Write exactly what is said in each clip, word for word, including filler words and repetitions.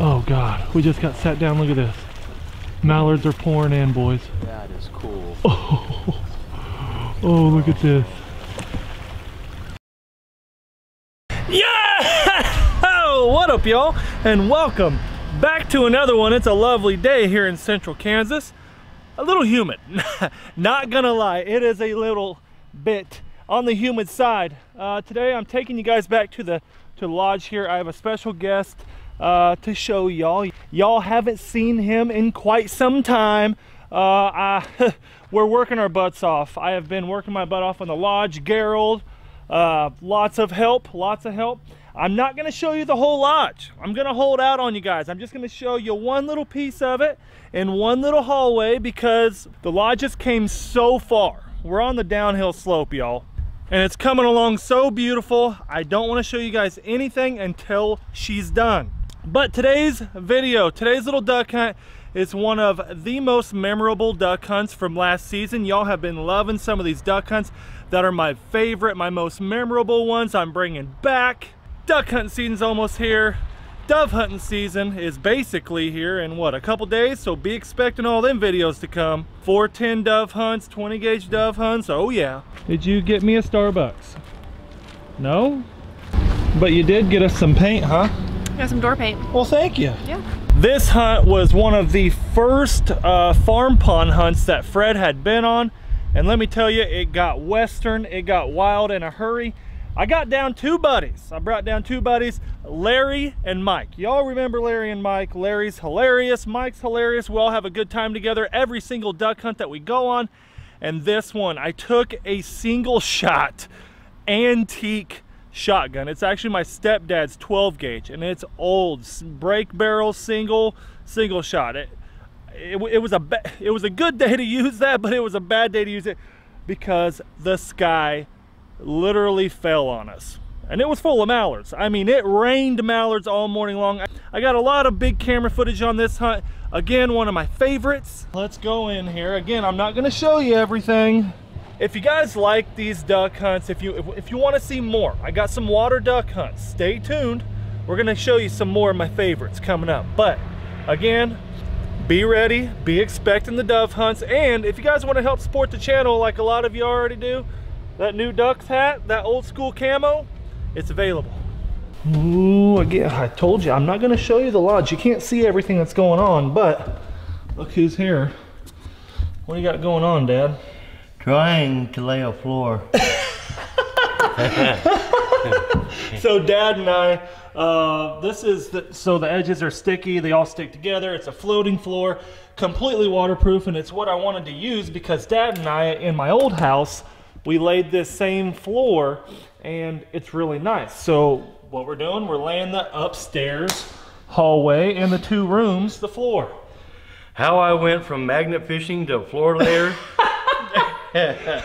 Oh God, we just got sat down. Look at this. Mallards are pouring in, boys. That is cool. Oh, oh look at this. Yeah! What up, y'all? And welcome back to another one. It's a lovely day here in Central Kansas. A little humid. Not gonna lie, it is a little bit on the humid side. Uh, today, I'm taking you guys back to the to the lodge here. I have a special guest. Uh, to show y'all. Y'all haven't seen him in quite some time. Uh, I, we're working our butts off. I have been working my butt off on the lodge. Gerald, uh, lots of help, lots of help. I'm not gonna show you the whole lodge. I'm gonna hold out on you guys. I'm just gonna show you one little piece of it in one little hallway because the lodge just came so far. We're on the downhill slope, y'all. And it's coming along so beautiful. I don't wanna show you guys anything until she's done. But today's video, today's little duck hunt is one of the most memorable duck hunts from last season. Y'all have been loving some of these duck hunts that are my favorite, my most memorable ones I'm bringing back. Duck hunting season's almost here. Dove hunting season is basically here in what, a couple days? So be expecting all them videos to come. four ten dove hunts, twenty gauge dove hunts, oh yeah. Did you get me a Starbucks? No? But you did get us some paint, huh? Got some door paint. Well, thank you. Yeah. This hunt was one of the first uh, farm pond hunts that Fred had been on. And let me tell you, it got western, it got wild in a hurry. I got down two buddies. I brought down two buddies, Larry and Mike. Y'all remember Larry and Mike. Larry's hilarious, Mike's hilarious. We all have a good time together every single duck hunt that we go on. And this one, I took a single shot antique shotgun. It's actually my stepdad's twelve gauge and it's old break barrel single single shot. It it, it was a it was a good day to use that, but it was a bad day to use it because the sky literally fell on us and it was full of mallards. I mean, it rained mallards all morning long. I got a lot of big camera footage on this hunt. Again, one of my favorites. Let's go in here. Again, I'm not going to show you everything. If you guys like these duck hunts, if you if, if you want to see more, I got some water duck hunts. Stay tuned. We're going to show you some more of my favorites coming up. But again, be ready, be expecting the dove hunts. And if you guys want to help support the channel like a lot of you already do, that new ducks hat, that old school camo, it's available. Ooh, again, I told you, I'm not going to show you the lodge. You can't see everything that's going on, but look who's here. What do you got going on, Dad? Trying to lay a floor. So Dad and I, uh, this is, the, so the edges are sticky, they all stick together. It's a floating floor, completely waterproof, and it's what I wanted to use because Dad and I, in my old house, we laid this same floor and it's really nice. So what we're doing, we're laying the upstairs hallway and the two rooms, the floor. How I went from magnet fishing to floor layer. It's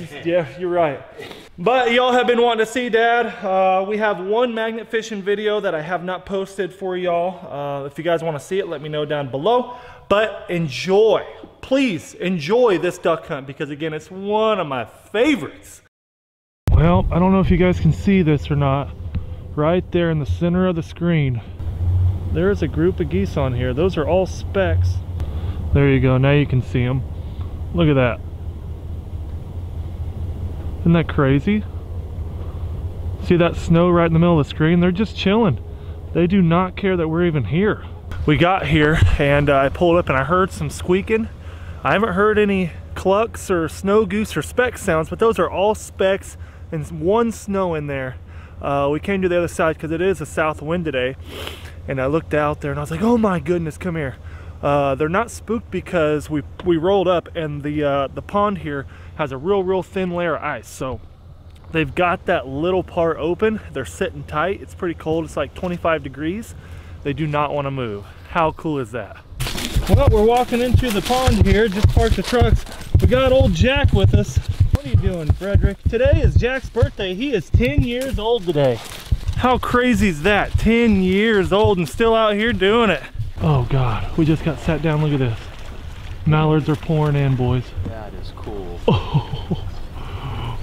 just, yeah, you're right. But y'all have been wanting to see Dad. Uh, we have one magnet fishing video that I have not posted for y'all. Uh, if you guys want to see it, let me know down below. But enjoy, please enjoy this duck hunt because again, it's one of my favorites. Well, I don't know if you guys can see this or not. Right there in the center of the screen, there's a group of geese on here. Those are all specks. There you go, now you can see them. Look at that. Isn't that crazy? See that snow right in the middle of the screen? They're just chilling. They do not care that we're even here. We got here and uh, I pulled up and I heard some squeaking. I haven't heard any clucks or snow goose or speck sounds, but those are all specks and one snow in there. Uh, we came to the other side because it is a south wind today. And I looked out there and I was like, oh my goodness, come here. Uh, they're not spooked because we we rolled up and the uh, the pond here has a real real thin layer of ice, so they've got that little part open. They're sitting tight. It's pretty cold. It's like twenty-five degrees. They do not want to move. How cool is that? Well, we're walking into the pond here. Just parked the trucks. We got old Jack with us. What are you doing, Frederick? Today is Jack's birthday. He is ten years old today. How crazy is that? ten years old and still out here doing it. Oh God, we just got sat down. Look at this. Mallards are pouring in, boys. That is cool. Oh,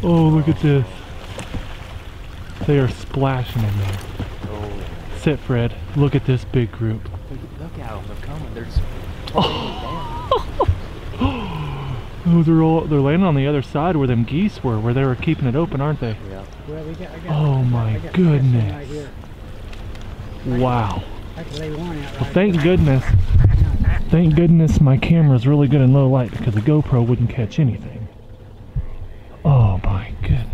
oh look at this. They are splashing in there. Oh. sit, Fred. Look at this big group. Look at them, they're coming. There's oh, they're all they're landing on the other side where them geese were, where they were keeping it open, aren't they? Yeah. Well, we got, I got, oh my I got, goodness! I got right wow. That's what they want out right well, thank here. goodness. Thank goodness my camera's really good in low light because the GoPro wouldn't catch anything. Oh my goodness.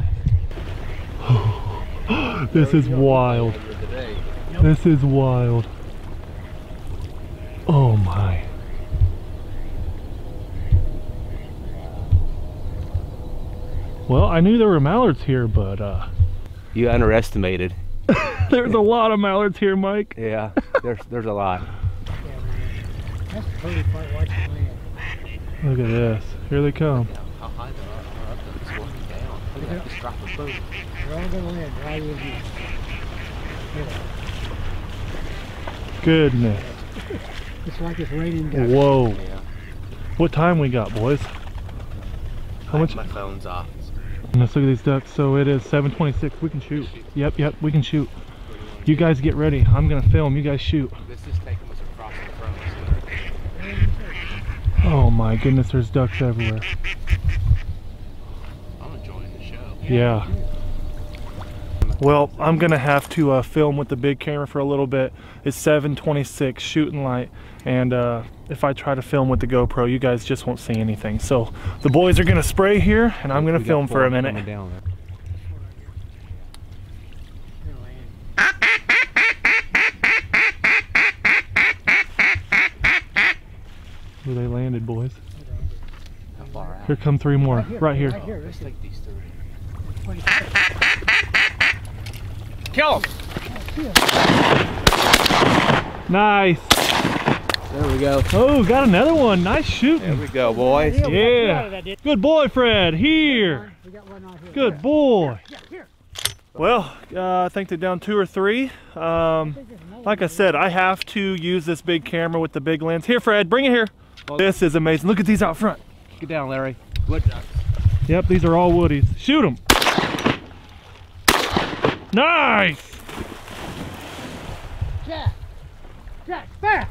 This is wild. This is wild. Oh my. Well, I knew there were mallards here, but uh you underestimated. There's a lot of mallards here, Mike. Yeah, there's there's a lot. That's pretty fun watching land. Look at this. Here they come. How high they are up there, it's going down. Look at that, just drop the boat. They're all gonna land right in here. Yeah. Goodness. It's like it's raining down. Whoa. Yeah. What time we got, boys? How much? My phone's off. Let's look at these ducks. So it is seven twenty-six. We can shoot. Yep, yep, we can shoot. You guys get ready. I'm gonna film. You guys shoot. This is taking us across the front. Oh my goodness, there's ducks everywhere. I'm enjoying the show. Yeah. Well, I'm gonna have to uh, film with the big camera for a little bit. It's seven twenty-six, shooting light, and uh, if I try to film with the GoPro, you guys just won't see anything. So the boys are gonna spray here, and I'm gonna film for a minute. Down. Where they landed, boys. How far out? Here come three more. Right here. Right here. Let's take these three. Kill them! Nice. There we go. Oh, got another one. Nice shooting. There we go, boys. Yeah. Good boy, Fred. Here. Good boy. Well, uh, I think they're down two or three. Um, like I said, I have to use this big camera with the big lens. Here, Fred. Bring it here. This is amazing. Look at these out front. Get down, Larry. Wood ducks. Yep, these are all woodies. Shoot them. Nice. Jack. Jack, back.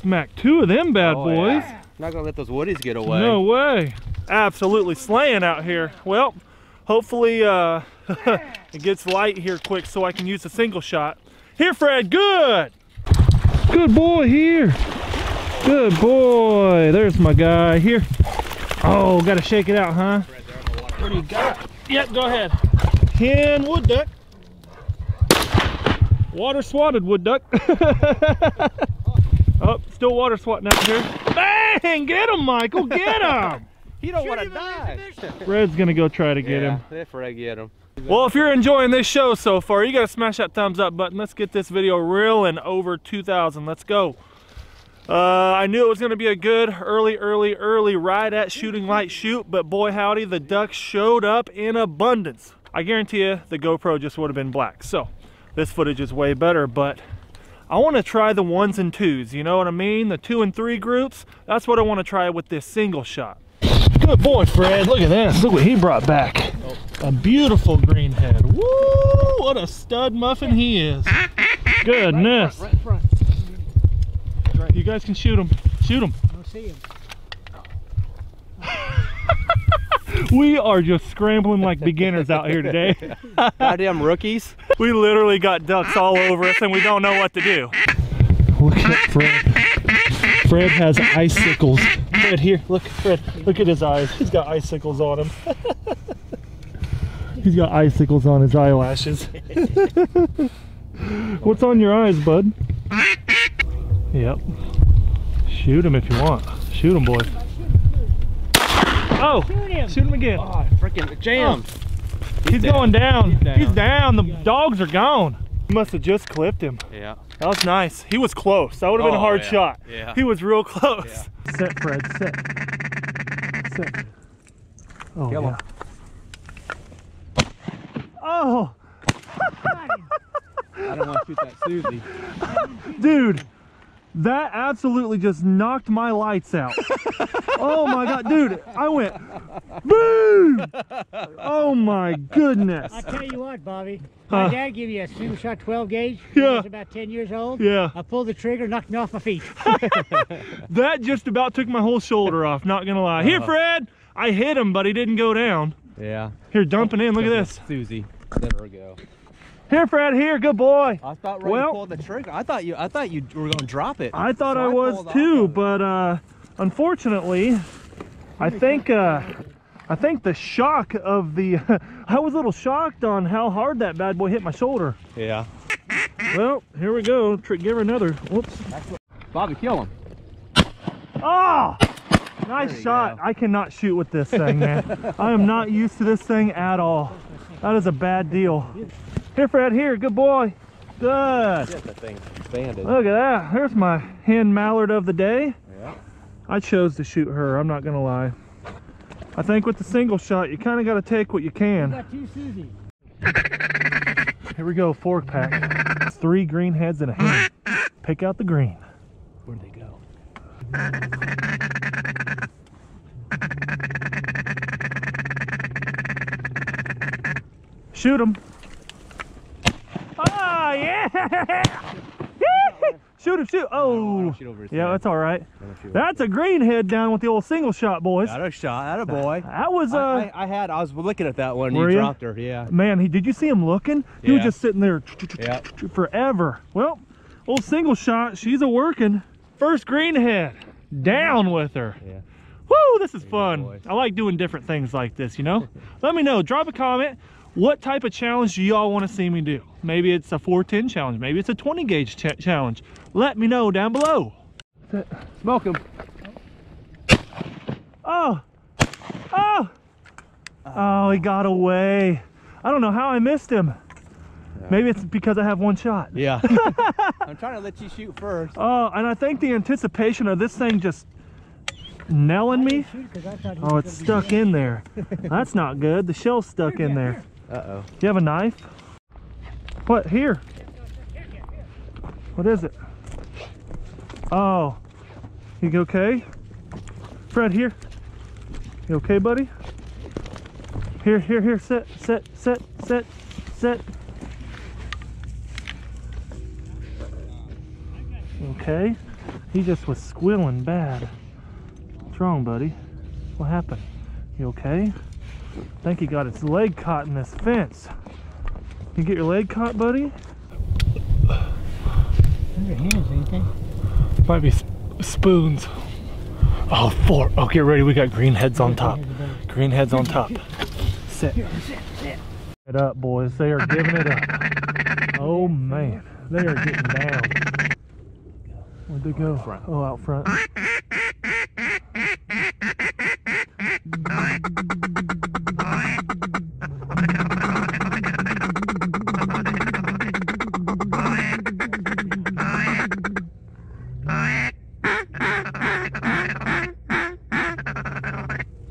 Smack two of them bad oh, boys. Yeah. Not gonna let those woodies get away. No way. Absolutely slaying out here. Well, hopefully uh, it gets light here quick so I can use a single shot. Here, Fred. Good. Good boy here. Good boy. There's my guy here. Oh, gotta shake it out, huh? What do you got? Yep, go ahead. ten wood duck. Water swatted wood duck. Oh, still water swatting out here. Bang! Get him, Michael. Get him. He don't want to die. Fred's gonna go try to get yeah, him. If I get him. Well, if you're enjoying this show so far, you gotta smash that thumbs up button. Let's get this video reeling over two thousand. Let's go. Uh, I knew it was going to be a good early, early, early ride at shooting light shoot, but boy howdy, the ducks showed up in abundance. I guarantee you the GoPro just would have been black. So this footage is way better, but I want to try the ones and twos. You know what I mean? The two and three groups. That's what I want to try with this single shot. Good boy, Fred. Look at this. Look what he brought back. A beautiful green head. Woo! What a stud muffin he is. Goodness. Right, right, right. You guys can shoot him. Shoot him. I don't see him. We are just scrambling like beginners out here today. Goddamn rookies. We literally got ducks all over us and we don't know what to do. Look at Fred. Fred has icicles. Fred, here. Look, Fred. Look at his eyes. He's got icicles on him. He's got icicles on his eyelashes. What's on your eyes, bud? Yep. Shoot him if you want. Shoot him, boys. Oh! Shoot him, Shoot him again. Oh, freaking jammed. Oh. He's, He's down. going down. He's, down. He's down. The dogs are gone. You must have just clipped him. Yeah. That was nice. He was close. That would have been oh, a hard yeah. shot. Yeah. He was real close. Yeah. Set, Fred. Set. Set. Oh, yeah. Oh! I don't want to shoot that Susie. Dude. That absolutely just knocked my lights out. Oh my God, dude, I went, boom! Oh my goodness. I'll tell you what, Bobby. My huh? dad gave you a single shot twelve gauge when yeah. I was about ten years old. Yeah. I pulled the trigger, knocked me off my feet. That just about took my whole shoulder off, not gonna lie. Uh-huh. Here, Fred! I hit him, but he didn't go down. Yeah. Here, dumping in, look at this. Susie, there we go. Here, Fred. Here, good boy. I thought Ray well, pulled the trigger. I thought you. I thought you were going to drop it. I thought so I, I was too, but uh, unfortunately, I think uh, I think the shock of the. I was a little shocked on how hard that bad boy hit my shoulder. Yeah. Well, here we go. Give her another. Whoops. Bobby, kill him. Ah! Oh! Nice shot. Go. I cannot shoot with this thing, man. I am not used to this thing at all. That is a bad deal. Here, Fred, here, good boy. Good. That thing expanded. Look at that. There's my hen mallard of the day. Yeah. I chose to shoot her, I'm not going to lie. I think with the single shot, you kind of got to take what you can. Got two Susie. Here we go, fork pack. It's three green heads and a hen. Pick out the green. Where'd they go? Shoot them. Oh, yeah! Shoot him, shoot! Oh! Yeah, that's all right. That's a green head down with the old single shot, boys. Got a shot, that a boy. That was, uh... I, I, I had, I was looking at that one, and you dropped her, yeah. Man, he, did you see him looking? He yeah. was just sitting there yeah. forever. Well, old single shot, she's a-working. First green head, down with her. Yeah. Woo, this is fun. Boy. I like doing different things like this, you know? Let me know, drop a comment. What type of challenge do y'all want to see me do? Maybe it's a four ten challenge. Maybe it's a twenty gauge ch challenge. Let me know down below. Smoke him. Oh. Oh. Oh, he got away. I don't know how I missed him. Yeah. Maybe it's because I have one shot. Yeah. I'm trying to let you shoot first. Oh, and I think the anticipation of this thing just nailing me. Oh, it's stuck in there. That's not good. The shell's stuck in there. Uh-oh. Do you have a knife? What? Here. What is it? Oh. You okay? Fred, here. You okay, buddy? Here, here, here. Sit, sit, sit, sit, sit. Okay. He just was squealing bad. What's wrong, buddy? What happened? You okay? I think he got his leg caught in this fence. You get your leg caught, buddy? Your hands, anything? Might be spoons. Oh, fork. Oh, get ready. We got green heads on top. Green heads on top. Sit. Sit, sit. It up, boys. They are giving it up. Oh man, they are getting down. Where'd they go? Oh, out front.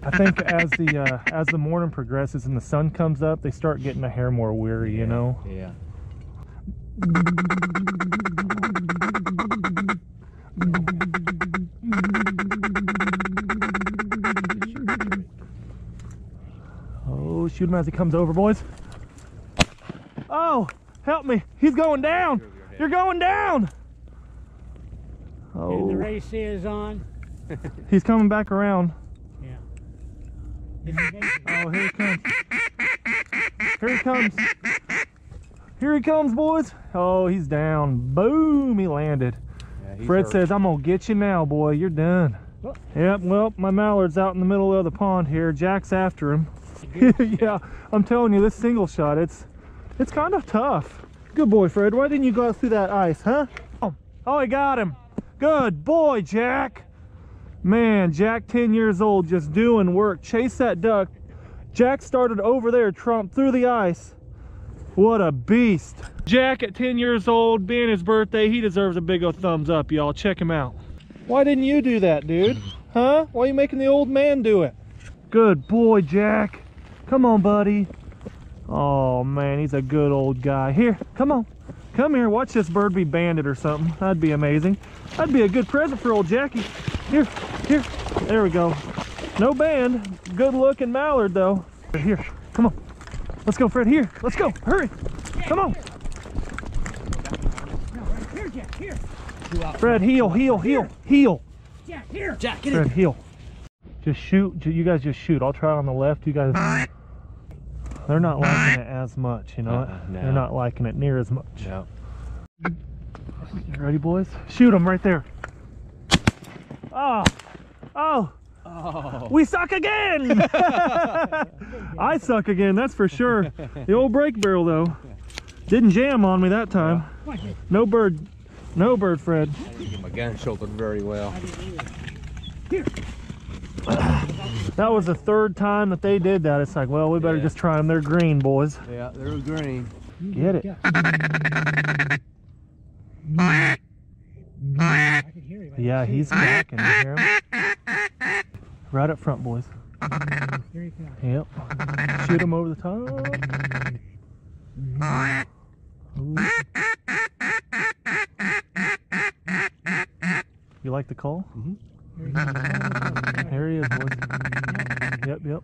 I think as the uh, as the morning progresses and the sun comes up, they start getting a hair more weary, yeah, you know? Yeah. Oh, shoot him as he comes over, boys. Oh, help me. He's going down. You're going down. Oh. And the race is on. He's coming back around. Oh, here he comes. Here he comes. Here he comes, boys. Oh, he's down. Boom, he landed. Yeah, Fred hurt. Says, I'm going to get you now, boy. You're done. Oh. Yep, well, my mallard's out in the middle of the pond here. Jack's after him. Yeah, I'm telling you, this single shot, it's it's kind of tough. Good boy, Fred. Why didn't you go through that ice, huh? Oh, oh, he got him. Good boy, Jack. Man, Jack, ten years old, just doing work. Chase that duck. Jack started over there, tromp through the ice. What a beast. Jack at ten years old, being his birthday, he deserves a big old thumbs up, y'all. Check him out. Why didn't you do that, dude? Huh? Why are you making the old man do it? Good boy, Jack. Come on, buddy. Oh, man, he's a good old guy. Here, come on. Come here, watch this bird be banded or something. That'd be amazing. That'd be a good present for old Jackie. Here, here, there we go. No band, good looking mallard though. Here, come on. Let's go, Fred, here. Let's go, hurry. Come on. Fred, heel, heel, heel, heel. Jack, here. Jack, get in. Fred, heel. Just shoot, you guys just shoot. I'll try on the left, you guys. They're not liking it as much, you know. Uh, no. They're not liking it near as much. No. You ready, boys? Shoot them right there. Oh, oh, oh. We suck again. I suck again, that's for sure. The old brake barrel though didn't jam on me that time. No bird, no bird, Fred. I didn't get my gun shouldered very well. Here. That was the third time that they did that. It's like, well, we better yeah. just try them. They're green, boys. Yeah, they're green. Get it. I can hear him. Yeah, he's back. Can you hear him? Right up front, boys. Here he comes. Yep. Shoot him over the top. Ooh. You like the call? Mm-hmm. There he is, boys. Yep, yep.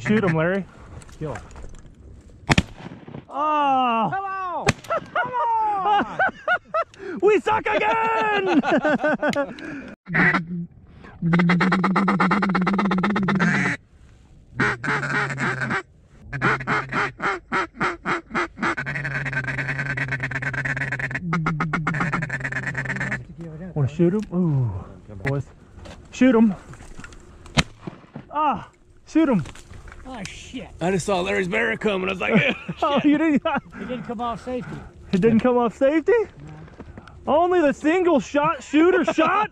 Shoot him, Larry. Kill him. Oh! Hello! Come on! We suck again! Shoot him. Ooh, boys. Shoot him. Ah, shoot him. Oh, shit. I just saw Larry's barrier coming. I was like, eh, shit. Oh, you didn't. It didn't come off safety. It didn't come off safety? No. Only the single shot shooter shot?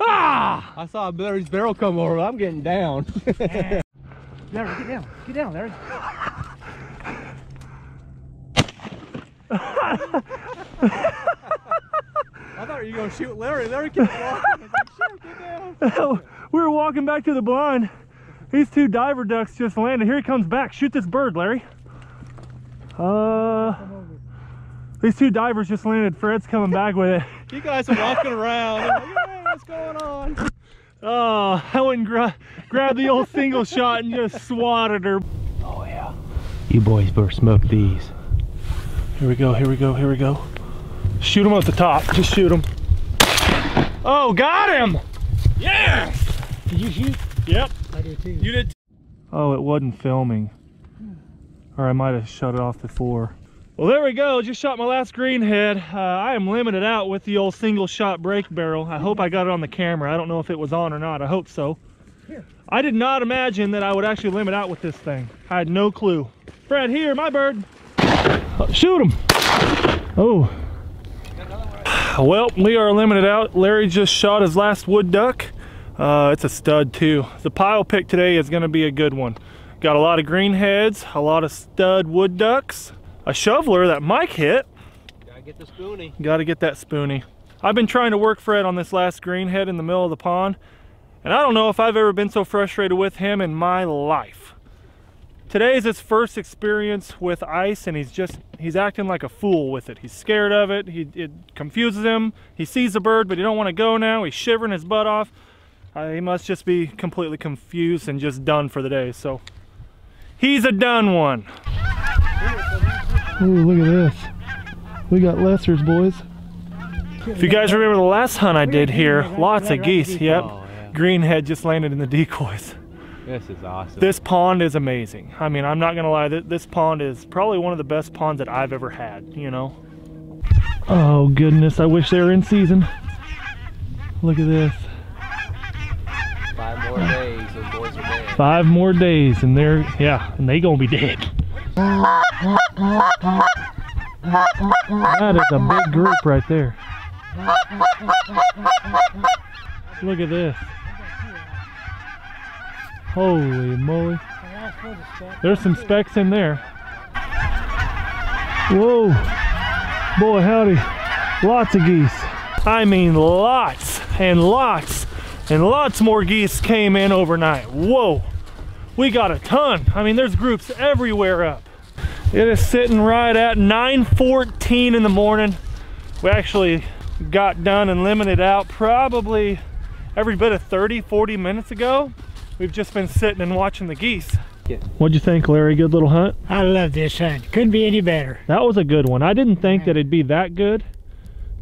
Ah! I saw Larry's barrel come over. I'm getting down. Larry, get down. Get down, Larry. I thought you were going to shoot Larry. Larry kept walking. I was like, shoot, get down. We were walking back to the blind. These two diver ducks just landed. Here he comes back. Shoot this bird, Larry. Uh, these two divers just landed. Fred's coming back with it. You guys are walking around. Like, yeah, what's going on? Oh, I went and gra grabbed the old single shot and just swatted her. Oh, yeah. You boys better smoke these. Here we go, here we go, here we go. Shoot him at the top. Just shoot him. Oh, got him! Yes! Did you shoot? Yep. I did too. You did too. Oh, it wasn't filming. Or I might have shut it off before. Well, there we go. Just shot my last greenhead. Uh, I am limited out with the old single shot brake barrel. I hope I got it on the camera. I don't know if it was on or not. I hope so. Here. I did not imagine that I would actually limit out with this thing. I had no clue. Fred, here, my bird. Oh, shoot him. Oh. Well, we are limited out. Larry just shot his last wood duck. Uh, it's a stud too. The pile pick today is gonna be a good one. Got a lot of green heads, a lot of stud wood ducks, a shoveler that Mike hit. Gotta get the spoonie. Gotta get that spoonie. I've been trying to work Fred on this last green head in the middle of the pond, and I don't know if I've ever been so frustrated with him in my life. Today is his first experience with ice, and he's just, he's acting like a fool with it. He's scared of it, he, it confuses him. He sees the bird, but he don't want to go now. He's shivering his butt off. Uh, he must just be completely confused and just done for the day, so. He's a done one. Ooh, look at this. We got lessers, boys. If you guys remember the last hunt I did here, lots of geese, yep. Greenhead just landed in the decoys. This is awesome. This pond is amazing. I mean, I'm not gonna lie, this pond is probably one of the best ponds that I've ever had, you know? Oh goodness, I wish they were in season. Look at this. Five more days and boys are dead. Five more days and they're, yeah, and they gonna be dead. That is a big group right there. Look at this. Holy moly. There's some specks in there. Whoa. Boy, howdy. Lots of geese. I mean lots and lots and lots more geese came in overnight. Whoa. We got a ton. I mean, there's groups everywhere up. It is sitting right at nine fourteen in the morning. We actually got done and limited out probably every bit of thirty, forty minutes ago. We've just been sitting and watching the geese. Yeah. What'd you think, Larry? Good little hunt? I love this hunt. Couldn't be any better. That was a good one. I didn't think that it'd be that good,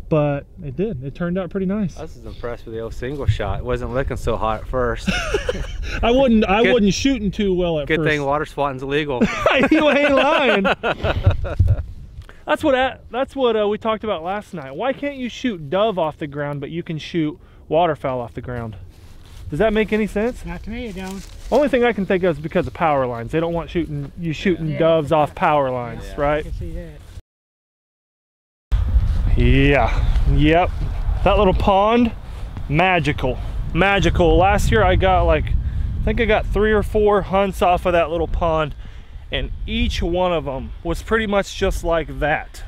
but it did. It turned out pretty nice. I was impressed with the old single shot. It wasn't looking so hot at first. I wouldn't I good, wasn't shooting too well at good first. Good thing water swatting's illegal. You ain't lying. That's what I, that's what uh, we talked about last night. Why can't you shoot dove off the ground, but you can shoot waterfowl off the ground? Does that make any sense? Not to me, it don't. Only thing I can think of is because of power lines. They don't want shooting you shooting yeah. doves yeah. off power lines, yeah. right? I can see that. Yeah, yep, that little pond, magical, magical. Last year I got like, I think I got three or four hunts off of that little pond, and each one of them was pretty much just like that.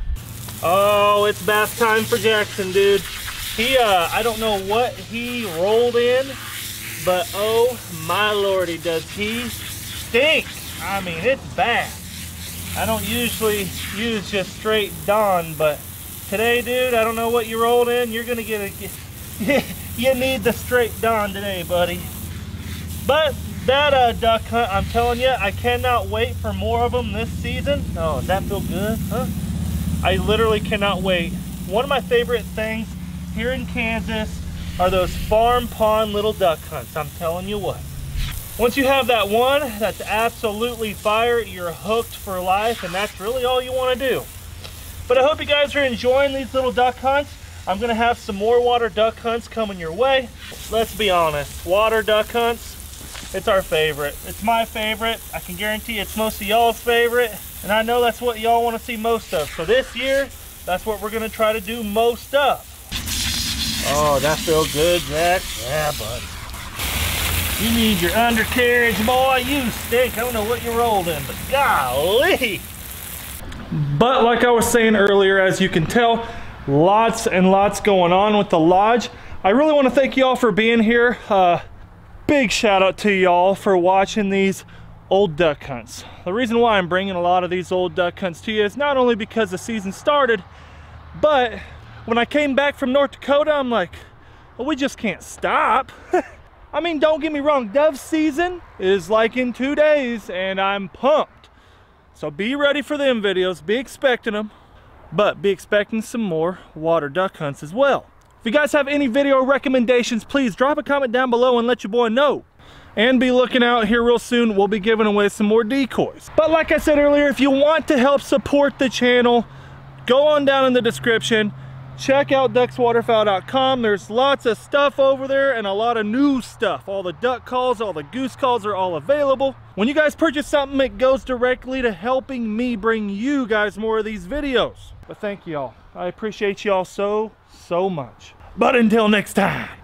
Oh, it's bath time for Jackson, dude. He, uh, I don't know what he rolled in, but oh my lordy, does he stink. I mean, it's bad. I don't usually use just straight Dawn, but today, dude, I don't know what you rolled in. You're gonna get a, you need the straight Dawn today, buddy. But that uh, duck hunt, I'm telling you, I cannot wait for more of them this season. Oh, does that feel good, huh? I literally cannot wait. One of my favorite things here in Kansas are those farm pond little duck hunts. I'm telling you what. Once you have that one, that's absolutely fire. You're hooked for life, and that's really all you wanna do. But I hope you guys are enjoying these little duck hunts. I'm gonna have some more water duck hunts coming your way. Let's be honest, water duck hunts, it's our favorite. It's my favorite. I can guarantee it's most of y'all's favorite. And I know that's what y'all wanna see most of. So this year, that's what we're gonna try to do most of. Oh, that feels good, Zach. Yeah, buddy. You need your undercarriage, boy. You stink. I don't know what you rolled in, but golly. But like I was saying earlier, as you can tell, lots and lots going on with the lodge. I really want to thank y'all for being here. Uh, big shout out to y'all for watching these old duck hunts. The reason why I'm bringing a lot of these old duck hunts to you is not only because the season started, but when I came back from North Dakota, I'm like, well, we just can't stop. I mean, don't get me wrong, dove season is like in two days and I'm pumped. So be ready for them videos, be expecting them, but be expecting some more water duck hunts as well. If you guys have any video recommendations, please drop a comment down below and let your boy know. And be looking out here real soon, we'll be giving away some more decoys. But like I said earlier, if you want to help support the channel, go on down in the description, check out ducks waterfowl dot com. There's lots of stuff over there and a lot of new stuff. All the duck calls, all the goose calls are all available. When you guys purchase something, it goes directly to helping me bring you guys more of these videos. But thank you all. I appreciate you all so, so much. But until next time.